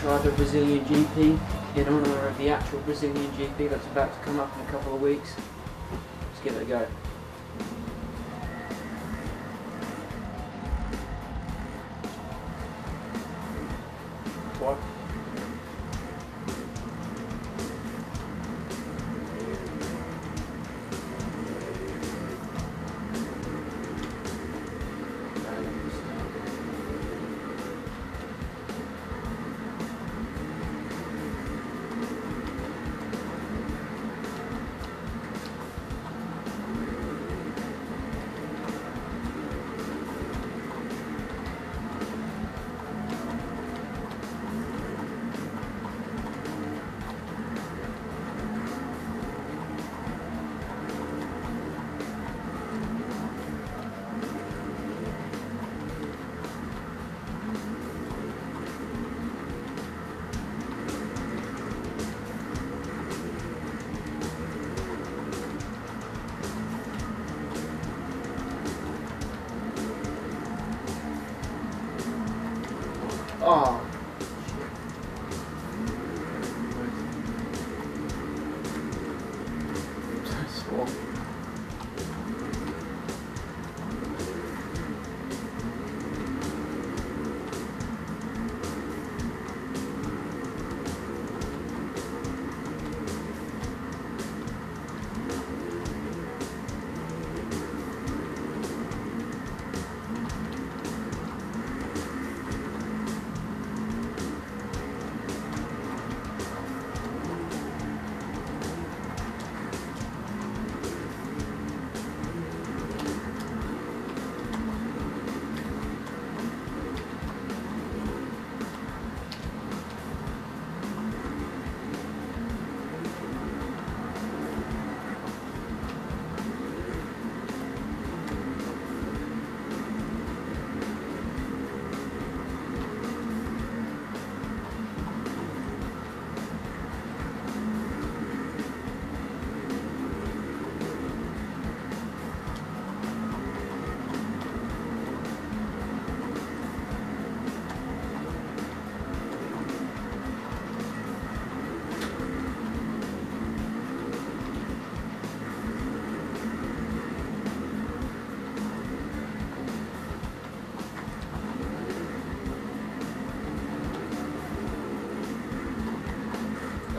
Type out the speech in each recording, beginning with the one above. try the Brazilian GP in honour of the actual Brazilian GP that's about to come up in a couple of weeks. Let's give it a go. What? Oh. That's cool.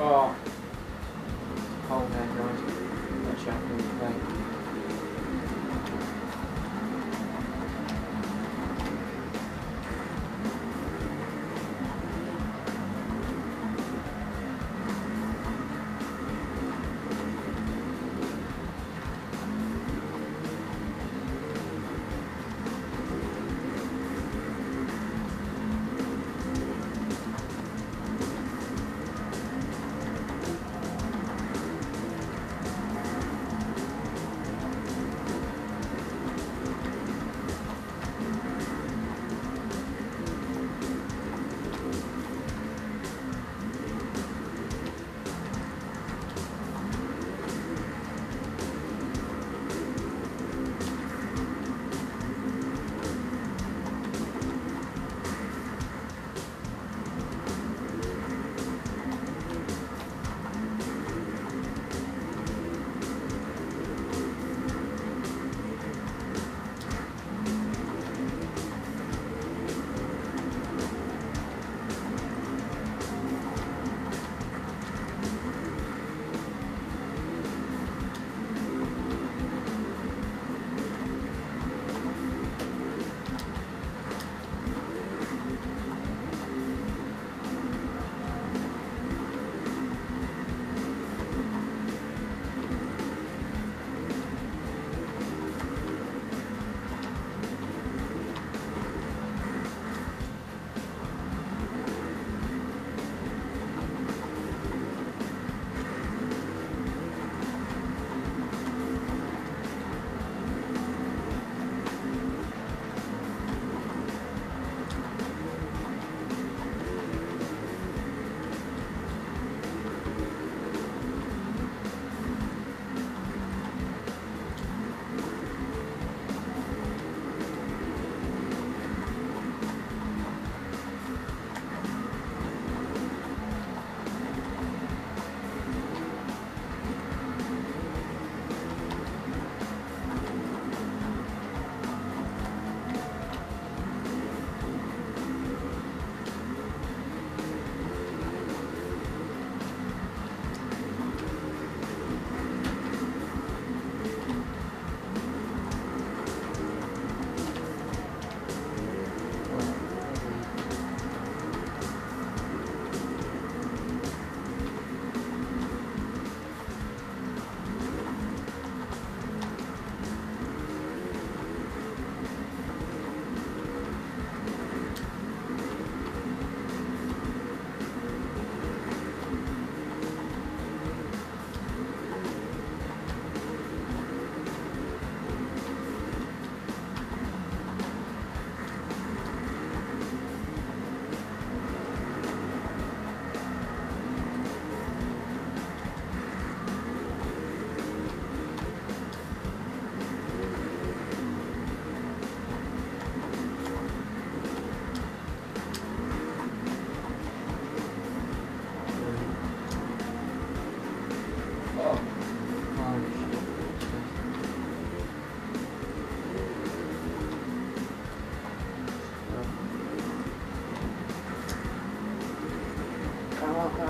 Oh, hold that guys, that's happening today.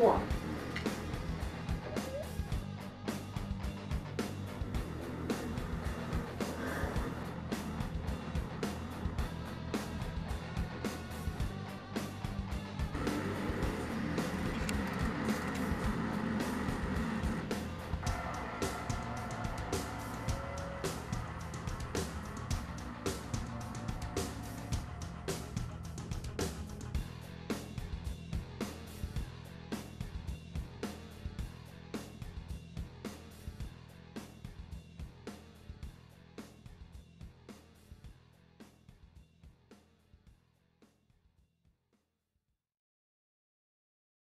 What?